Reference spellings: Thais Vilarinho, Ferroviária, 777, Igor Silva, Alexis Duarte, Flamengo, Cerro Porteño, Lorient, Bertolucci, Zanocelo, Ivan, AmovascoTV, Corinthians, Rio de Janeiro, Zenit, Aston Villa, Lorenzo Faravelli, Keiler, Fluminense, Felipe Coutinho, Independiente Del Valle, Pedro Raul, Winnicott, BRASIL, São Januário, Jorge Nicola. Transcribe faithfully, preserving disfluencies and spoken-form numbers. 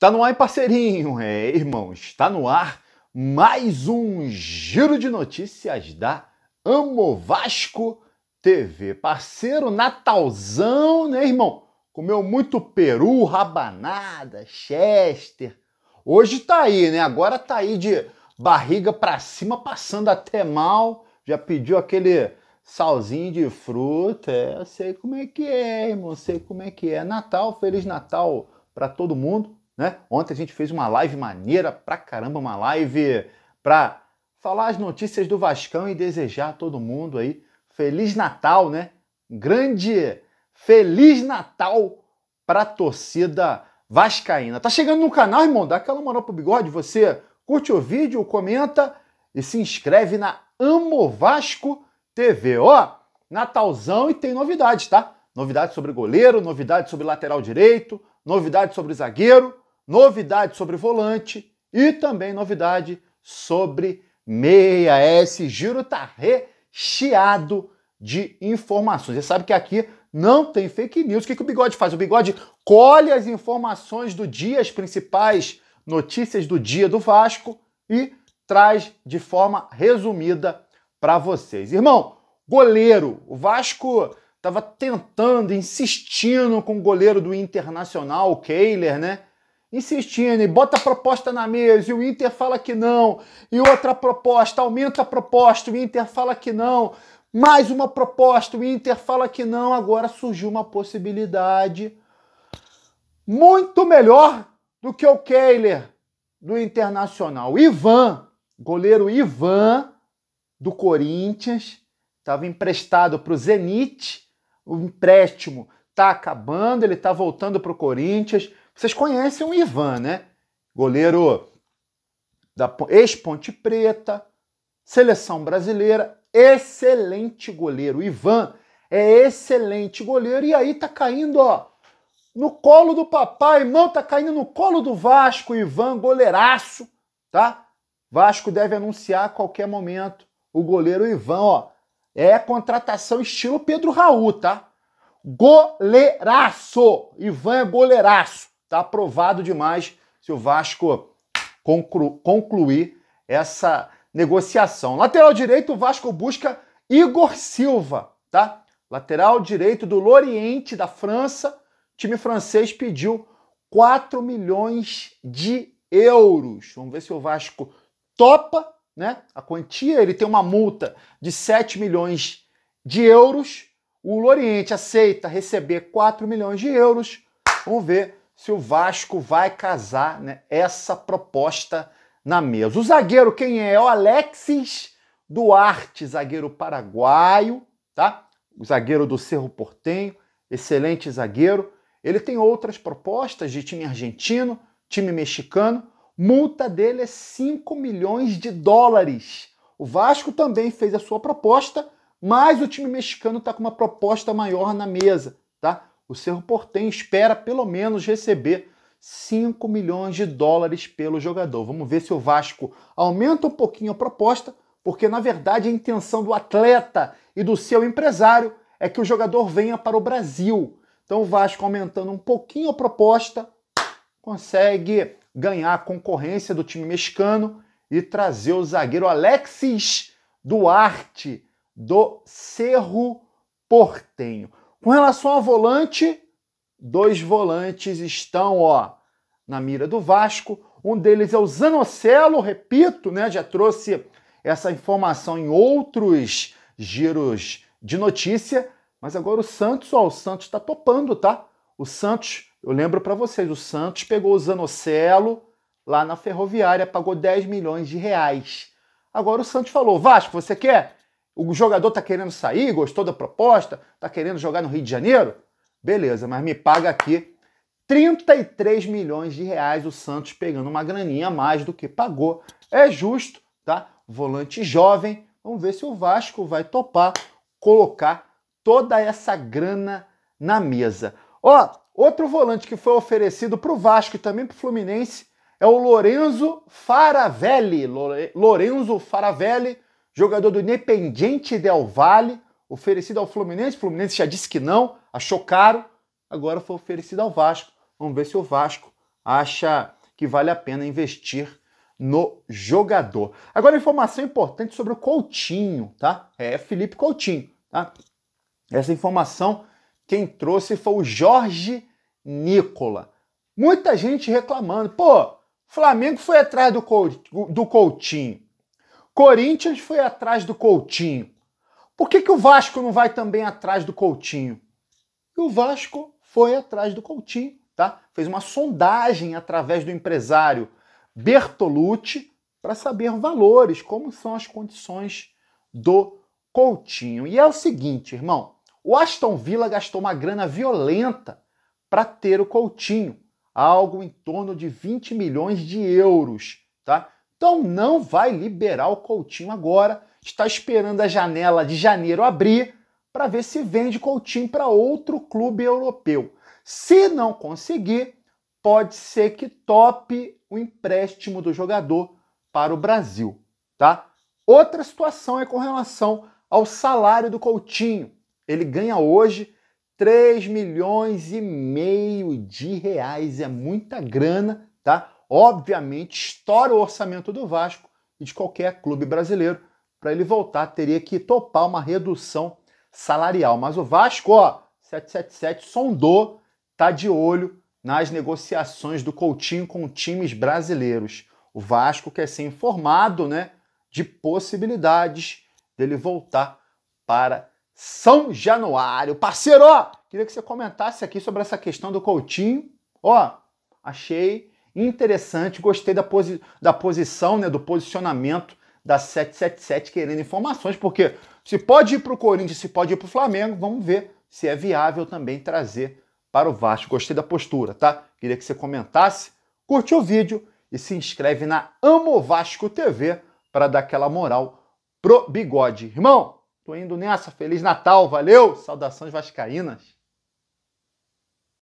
Está no ar, parceirinho, é, irmão, está no ar mais um giro de notícias da Amo Vasco T V. Parceiro natalzão, né, irmão? Comeu muito peru, rabanada, chester. Hoje tá aí, né? Agora tá aí de barriga pra cima, passando até mal. Já pediu aquele salzinho de fruta. É, eu sei como é que é, irmão, eu sei como é que é. Natal, Feliz Natal pra todo mundo. Né? Ontem a gente fez uma live maneira pra caramba, uma live pra falar as notícias do Vascão e desejar a todo mundo aí Feliz Natal, né? Grande Feliz Natal pra torcida vascaína. Tá chegando no canal, irmão? Dá aquela moral pro bigode, você curte o vídeo, comenta e se inscreve na Amo Vasco T V. Ó, Natalzão e tem novidades, tá? Novidades sobre goleiro, novidades sobre lateral direito, novidades sobre zagueiro, novidade sobre volante e também novidade sobre meia. Esse giro tá recheado de informações. Você sabe que aqui não tem fake news. O que, que o bigode faz? O bigode colhe as informações do dia, as principais notícias do dia do Vasco e traz de forma resumida para vocês. Irmão, goleiro. O Vasco tava tentando, insistindo com o goleiro do Internacional, o Keiler, né? Insistindo, e bota a proposta na mesa, e o Inter fala que não, e outra proposta, aumenta a proposta, o Inter fala que não, mais uma proposta, o Inter fala que não, agora surgiu uma possibilidade muito melhor do que o Keiler do Internacional. Ivan, goleiro Ivan do Corinthians, estava emprestado para o Zenit, o empréstimo está acabando, ele está voltando para o Corinthians. Vocês conhecem o Ivan, né? Goleiro da ex-Ponte Preta, seleção brasileira, excelente goleiro. O Ivan é excelente goleiro e aí tá caindo, ó, no colo do papai, irmão, tá caindo no colo do Vasco. Ivan, goleiraço, tá? Vasco deve anunciar a qualquer momento o goleiro Ivan, ó. É contratação estilo Pedro Raul, tá? Goleiraço! Ivan é goleiraço. Tá aprovado demais se o Vasco conclu- concluir essa negociação. Lateral direito, o Vasco busca Igor Silva, tá? Lateral direito do Lorient, da França. O time francês pediu quatro milhões de euros. Vamos ver se o Vasco topa, né? A quantia, ele tem uma multa de sete milhões de euros. O Lorient aceita receber quatro milhões de euros. Vamos ver se o Vasco vai casar, né, essa proposta na mesa. O zagueiro quem é? O Alexis Duarte, zagueiro paraguaio, tá? O zagueiro do Cerro Porteño, excelente zagueiro. Ele tem outras propostas de time argentino, time mexicano. Multa dele é cinco milhões de dólares. O Vasco também fez a sua proposta, mas o time mexicano tá com uma proposta maior na mesa, tá? O Cerro Porteño espera pelo menos receber cinco milhões de dólares pelo jogador. Vamos ver se o Vasco aumenta um pouquinho a proposta, porque na verdade a intenção do atleta e do seu empresário é que o jogador venha para o Brasil. Então o Vasco aumentando um pouquinho a proposta, consegue ganhar a concorrência do time mexicano e trazer o zagueiro Alexis Duarte do Cerro Porteño. Com relação ao volante, dois volantes estão, ó, na mira do Vasco. Um deles é o Zanocelo, repito, né? Já trouxe essa informação em outros giros de notícia, mas agora o Santos, ó, o Santos tá topando, tá? O Santos, eu lembro para vocês, o Santos pegou o Zanocelo lá na Ferroviária, pagou dez milhões de reais. Agora o Santos falou: Vasco, você quer? O jogador tá querendo sair, gostou da proposta, tá querendo jogar no Rio de Janeiro? Beleza, mas me paga aqui trinta e três milhões de reais, o Santos pegando uma graninha a mais do que pagou. É justo, tá? Volante jovem. Vamos ver se o Vasco vai topar colocar toda essa grana na mesa. Ó, outro volante que foi oferecido pro Vasco e também pro Fluminense é o Lorenzo Faravelli. Lore... Lorenzo Faravelli, jogador do Independiente Del Valle, oferecido ao Fluminense. O Fluminense já disse que não, achou caro, agora foi oferecido ao Vasco. Vamos ver se o Vasco acha que vale a pena investir no jogador. Agora, informação importante sobre o Coutinho, tá? É Felipe Coutinho, tá? Essa informação quem trouxe foi o Jorge Nicola. Muita gente reclamando. Pô, Flamengo foi atrás do Coutinho. Corinthians foi atrás do Coutinho. Por que que o Vasco não vai também atrás do Coutinho? E o Vasco foi atrás do Coutinho, tá? Fez uma sondagem através do empresário Bertolucci para saber valores, como são as condições do Coutinho. E é o seguinte, irmão, o Aston Villa gastou uma grana violenta para ter o Coutinho, algo em torno de vinte milhões de euros, tá? Então não vai liberar o Coutinho agora, está esperando a janela de janeiro abrir para ver se vende Coutinho para outro clube europeu. Se não conseguir, pode ser que tope o empréstimo do jogador para o Brasil, tá? Outra situação é com relação ao salário do Coutinho. Ele ganha hoje três milhões e meio de reais, é muita grana, tá? Obviamente estoura o orçamento do Vasco e de qualquer clube brasileiro. Para ele voltar, teria que topar uma redução salarial. Mas o Vasco, ó, sete sete sete sondou, tá de olho nas negociações do Coutinho com times brasileiros. O Vasco quer ser informado, né, de possibilidades dele voltar para São Januário. Parceiro, ó, queria que você comentasse aqui sobre essa questão do Coutinho. Ó, achei interessante, gostei da, posi da posição, né, do posicionamento da sete sete sete querendo informações, porque se pode ir para o Corinthians, se pode ir para o Flamengo, vamos ver se é viável também trazer para o Vasco. Gostei da postura, tá? Queria que você comentasse, curte o vídeo e se inscreve na Amo Vasco T V para dar aquela moral pro bigode. Irmão, tô indo nessa. Feliz Natal, valeu! Saudações vascaínas!